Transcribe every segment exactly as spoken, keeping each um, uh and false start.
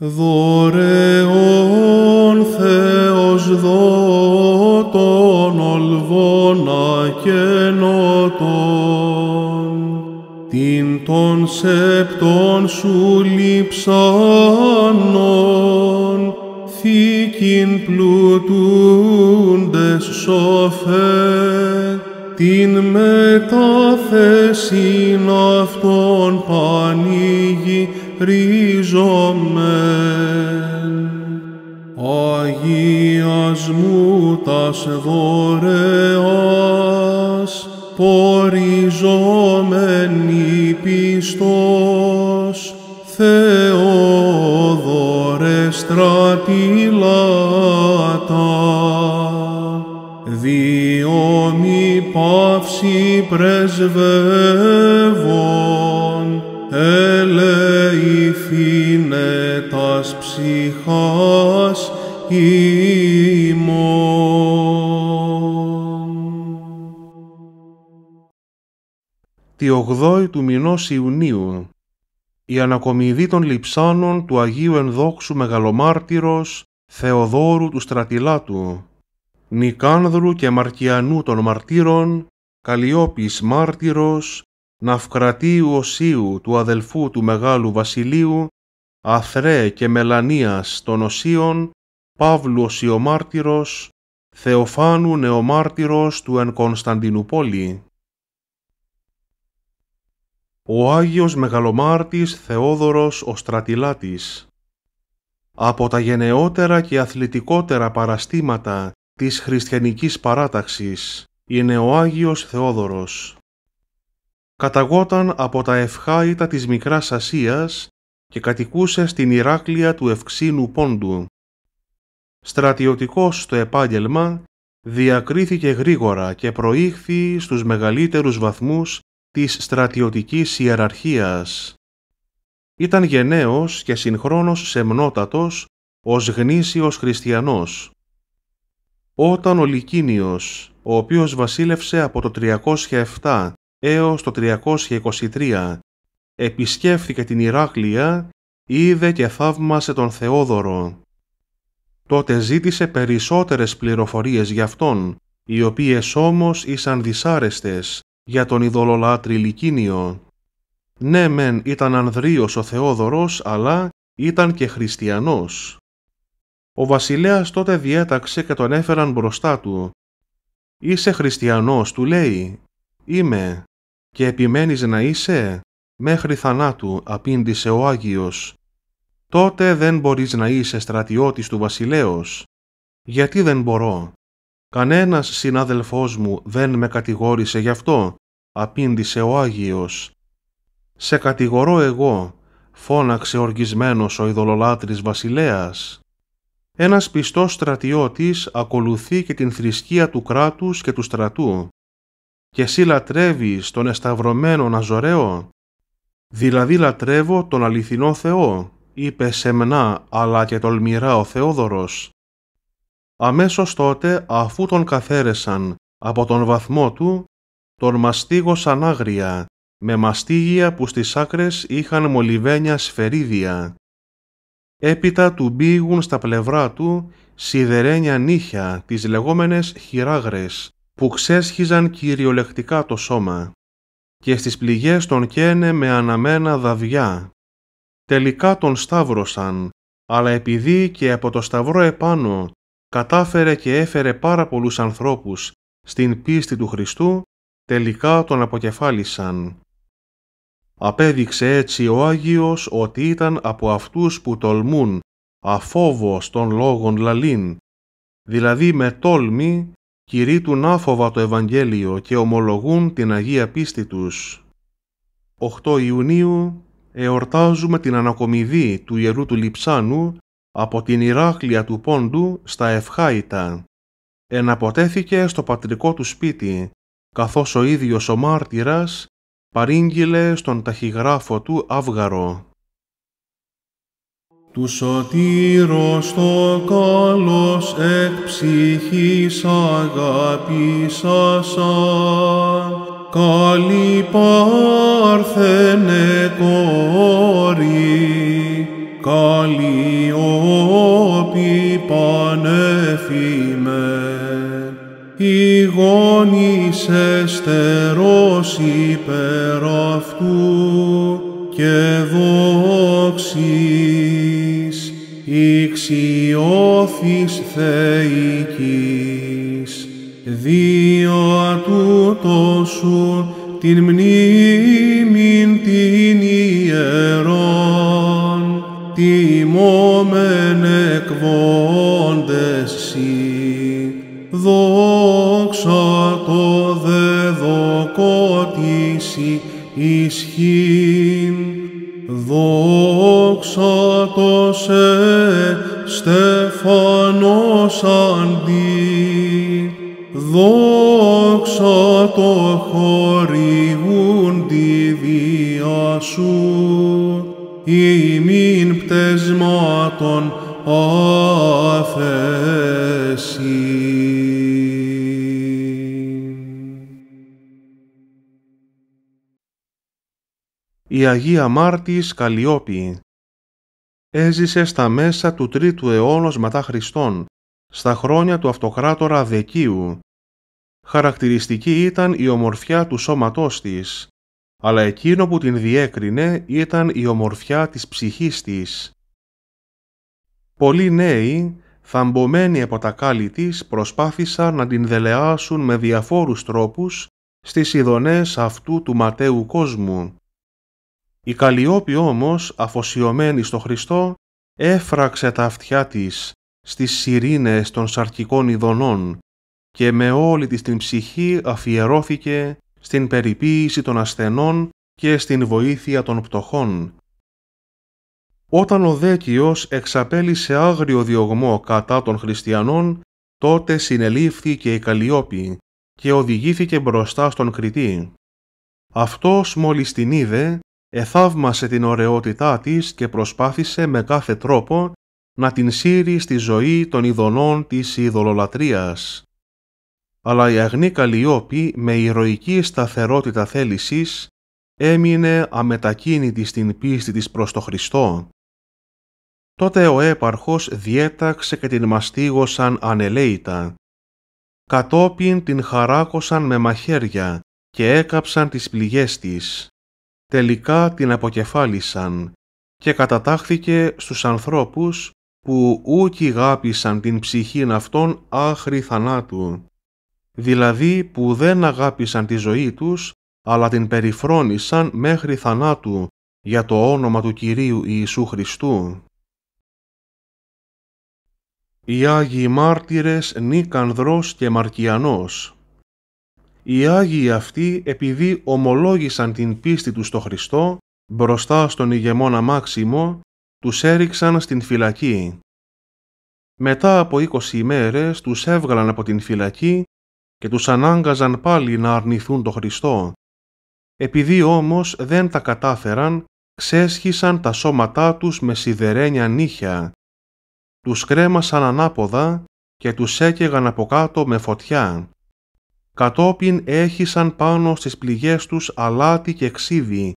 Δωρεών Θεός δότων ολβών ακενωτών, την των σεπτών σου λείψανων, θήκην πλουτούντες σοφέ, την μετάθεσιν αυτών πανηγυρίζομεν. Αγίας μου τας δωρεάς, πορίζομενη πιστός, Θεόδωρε Στρατηλάτα, διό μη παύση πρεσβεύων, ελεηθήνε τας ψυχάς ημών. Τη ογδόη του μηνός Ιουνίου, η ανακομιδή των λειψάνων του Αγίου Ενδόξου Μεγαλομάρτυρος Θεοδόρου του Στρατηλάτου, Νικάνδρου και Μαρκιανού των μαρτύρων, Καλλιόπης μάρτυρος, Ναυκρατίου Οσίου του αδελφού του Μεγάλου Βασιλείου, Αθρέ και Μελανίας των Οσίων, Παύλου Οσιομάρτυρος, Θεοφάνου νεομάρτυρος του εν Κωνσταντινούπολη. Ο Άγιος Μεγαλομάρτης Θεόδωρος ο Στρατηλάτης. Από τα γενναιότερα και αθλητικότερα παραστήματα της χριστιανικής παράταξης είναι ο Άγιος Θεόδωρος. Καταγόταν από τα Ευχάητα της Μικράς Ασίας και κατοικούσε στην Ηράκλεια του Ευξήνου Πόντου. Στρατιωτικός στο επάγγελμα, διακρίθηκε γρήγορα και προήχθη στους μεγαλύτερους βαθμούς της στρατιωτικής ιεραρχίας. Ήταν γενναίος και συγχρόνως σεμνότατος, ως γνήσιος χριστιανός. Όταν ο Λικίνιος, ο οποίος βασίλευσε από το τριακόσια επτά έως το τριακόσια είκοσι τρία, επισκέφθηκε την Ηράκλεια, είδε και θαύμασε τον Θεόδωρο. Τότε ζήτησε περισσότερες πληροφορίες για αυτόν, οι οποίες όμως ήσαν δυσάρεστες για τον ειδωλολάτρη Λικίνιο. Ναι μεν ήταν ανδρείος ο Θεόδωρος, αλλά ήταν και χριστιανός. Ο βασιλέας τότε διέταξε και τον έφεραν μπροστά του. «Είσαι χριστιανός», του λέει. «Είμαι». «Και επιμένεις να είσαι?» «Μέχρι θανάτου», απήντησε ο Άγιος. «Τότε δεν μπορείς να είσαι στρατιώτης του βασιλέως». «Γιατί δεν μπορώ?» «Κανένας συνάδελφός μου δεν με κατηγόρησε γι' αυτό», απήντησε ο Άγιος. «Σε κατηγορώ εγώ», φώναξε οργισμένος ο ειδωλολάτρης βασιλέας. Ένας πιστός στρατιώτης ακολουθεί και την θρησκεία του κράτους και του στρατού. Και εσύ λατρεύεις τον εσταυρωμένον Αζωραίο? «Δηλαδή λατρεύω τον αληθινό Θεό», είπε σεμνά αλλά και τολμηρά ο Θεόδωρος. Αμέσως τότε, αφού τον καθαίρεσαν από τον βαθμό του, τον μαστίγωσαν άγρια, με μαστίγια που στις άκρες είχαν μολυβένια σφαιρίδια. Έπειτα του μπήγουν στα πλευρά του σιδερένια νύχια, τις λεγόμενες χειράγρες, που ξέσχιζαν κυριολεκτικά το σώμα, και στις πληγές τον καίνε με αναμένα δαβιά. Τελικά τον σταύρωσαν, αλλά επειδή και από το σταυρό επάνω κατάφερε και έφερε πάρα πολλούς ανθρώπους στην πίστη του Χριστού, τελικά τον αποκεφάλισαν. Απέδειξε έτσι ο Άγιος ότι ήταν από αυτούς που τολμούν αφόβος των λόγων λαλήν, δηλαδή με τόλμη κηρύττουν άφοβα το Ευαγγέλιο και ομολογούν την Αγία πίστη τους. οκτώ Ιουνίου εορτάζουμε την ανακομιδή του Ιερού του Λειψάνου από την Ηράκλεια του Πόντου στα Ευχάητα. Εναποτέθηκε στο πατρικό του σπίτι, καθώς ο ίδιος ο μάρτυρας παρήγγειλε στον ταχυγράφο του Αύγαρο. Του σωτήρος το καλός εκ ψυχής αγαπήσασαν, καλή Πάρθενε κόρη, Καλλιόπη πανέφημε, οι γόνεις εστερός υπέρ αυτού και δόξης ηξιώθης θεϊκής, δια τούτο σου την μνήμην την ιερών, τιμώμεν εκβόντες σοι, δόξα το δε δοκότησι ισχύν, δόξα το σε στεφανός αντί, δόξα το χορηγούν τη διά σου, ημίν πτεσμάτων αφέσι. Η Αγία Μάρτης Καλλιόπη. Έζησε στα μέσα του τρίτου αιώνος μετά Χριστόν, στα χρόνια του αυτοκράτορα Δεκίου. Χαρακτηριστική ήταν η ομορφιά του σώματός της, αλλά εκείνο που την διέκρινε ήταν η ομορφιά της ψυχής της. Πολλοί νέοι, θαμπομένοι από τα κάλλη της, προσπάθησαν να την δελεάσουν με διαφόρους τρόπους στις ειδονές αυτού του ματαίου κόσμου. Η Καλλιόπη όμως, αφοσιωμένη στο Χριστό, έφραξε τα αυτιά της στις σιρήνες των σαρκικών ειδονών και με όλη της την ψυχή αφιερώθηκε στην περιποίηση των ασθενών και στην βοήθεια των πτωχών. Όταν ο Δέκιος εξαπέλυσε άγριο διωγμό κατά των χριστιανών, τότε συνελήφθηκε η Καλλιόπη και οδηγήθηκε μπροστά στον Κριτή. Αυτός μόλις την είδε, εθαύμασε την ωραιότητά της και προσπάθησε με κάθε τρόπο να την σύρει στη ζωή των ειδονών της ειδωλολατρίας. Αλλά η αγνή Καλλιόπη με ηρωική σταθερότητα θέλησης έμεινε αμετακίνητη στην πίστη της προς το Χριστό. Τότε ο έπαρχος διέταξε και την μαστίγωσαν ανελαίητα. Κατόπιν την χαράκωσαν με μαχαίρια και έκαψαν τις πληγές της. Τελικά την αποκεφάλισαν και κατατάχθηκε στους ανθρώπους που ούκ αγάπησαν την ψυχήν αυτών άχρη θανάτου, δηλαδή που δεν αγάπησαν τη ζωή τους, αλλά την περιφρόνησαν μέχρι θανάτου για το όνομα του Κυρίου Ιησού Χριστού. Οι Άγιοι Μάρτυρες Νίκανδρος και Μαρκιανός. Οι Άγιοι αυτοί, επειδή ομολόγησαν την πίστη τους στο Χριστό, μπροστά στον ηγεμόνα Μάξιμο, τους έριξαν στην φυλακή. Μετά από είκοσι ημέρες τους έβγαλαν από την φυλακή και τους ανάγκαζαν πάλι να αρνηθούν το Χριστό. Επειδή όμως δεν τα κατάφεραν, ξέσχισαν τα σώματά τους με σιδερένια νύχια. Τους κρέμασαν ανάποδα και τους έκαιγαν από κάτω με φωτιά. Κατόπιν έχισαν πάνω στις πληγές τους αλάτι και ξύδι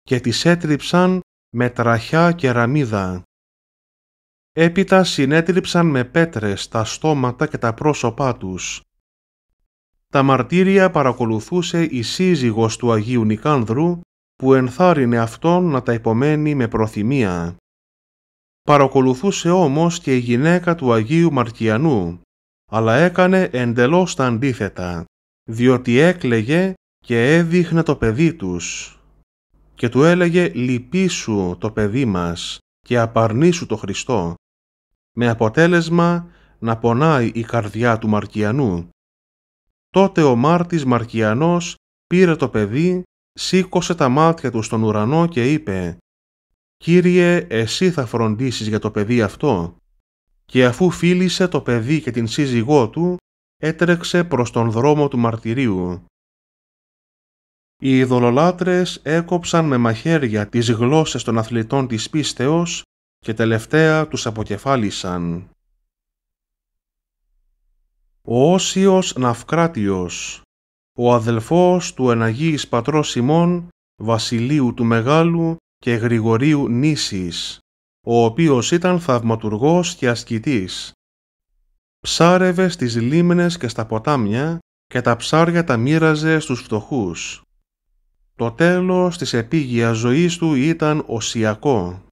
και τις έτριψαν με τραχιά και ραμίδα. Έπειτα συνέτριψαν με πέτρες τα στόματα και τα πρόσωπά τους. Τα μαρτύρια παρακολουθούσε η σύζυγος του Αγίου Νικάνδρου, που ενθάρρυνε αυτόν να τα υπομένει με προθυμία. Παρακολουθούσε όμως και η γυναίκα του Αγίου Μαρκιανού, αλλά έκανε εντελώς τα αντίθετα, διότι έκλαιγε και έδειχνε το παιδί τους και του έλεγε «Λυπήσου το παιδί μας και απαρνήσου το Χριστό», με αποτέλεσμα να πονάει η καρδιά του Μαρκιανού. Τότε ο μάρτης Μαρκιανός πήρε το παιδί, σήκωσε τα μάτια του στον ουρανό και είπε «Κύριε, εσύ θα φροντίσεις για το παιδί αυτό». Και αφού φίλησε το παιδί και την σύζυγό του, έτρεξε προς τον δρόμο του μαρτυρίου. Οι ειδωλολάτρες έκοψαν με μαχαίρια τις γλώσσες των αθλητών της πίστεως και τελευταία τους αποκεφάλισαν. Ο Όσιος Ναυκράτιος, ο αδελφός του εναγίης πατρός Σιμών, Βασιλείου του Μεγάλου και Γρηγορίου Νήσης, ο οποίος ήταν θαυματουργός και ασκητής. Ψάρευε στις λίμνες και στα ποτάμια και τα ψάρια τα μοίραζε στους φτωχούς. Το τέλος της επίγειας ζωής του ήταν οσιακό.